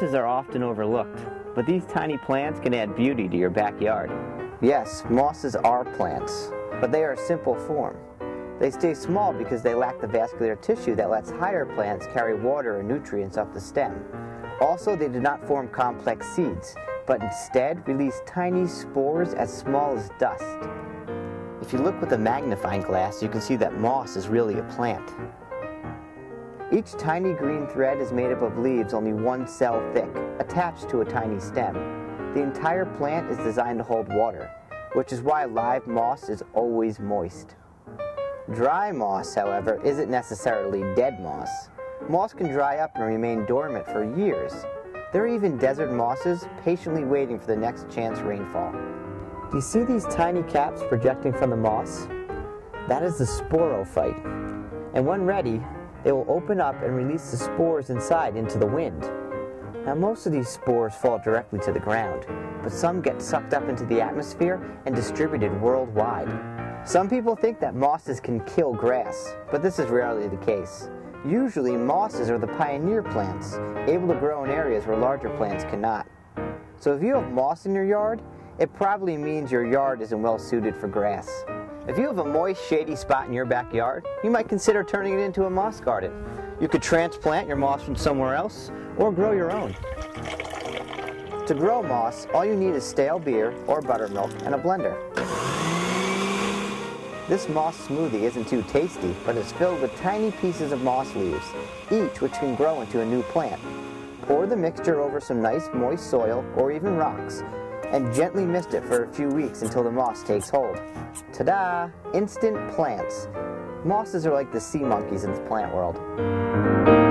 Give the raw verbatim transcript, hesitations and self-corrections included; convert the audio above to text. Roses are often overlooked, but these tiny plants can add beauty to your backyard. Yes, mosses are plants, but they are a simple form. They stay small because they lack the vascular tissue that lets higher plants carry water and nutrients up the stem. Also, they do not form complex seeds, but instead release tiny spores as small as dust. If you look with a magnifying glass, you can see that moss is really a plant. Each tiny green thread is made up of leaves only one cell thick, attached to a tiny stem. The entire plant is designed to hold water, which is why live moss is always moist. Dry moss, however, isn't necessarily dead moss. Moss can dry up and remain dormant for years. There are even desert mosses patiently waiting for the next chance rainfall. Do you see these tiny caps projecting from the moss? That is the sporophyte, and when ready, they will open up and release the spores inside into the wind. Now, most of these spores fall directly to the ground, but some get sucked up into the atmosphere and distributed worldwide. Some people think that mosses can kill grass, but this is rarely the case. Usually, mosses are the pioneer plants, able to grow in areas where larger plants cannot. So if you have moss in your yard, it probably means your yard isn't well suited for grass. If you have a moist, shady spot in your backyard, you might consider turning it into a moss garden. You could transplant your moss from somewhere else or grow your own. To grow moss, all you need is stale beer or buttermilk and a blender. This moss smoothie isn't too tasty, but it's filled with tiny pieces of moss leaves, each which can grow into a new plant. Pour the mixture over some nice, moist soil or even rocks, and gently mist it for a few weeks until the moss takes hold. Ta-da! Instant plants. Mosses are like the sea monkeys in the plant world.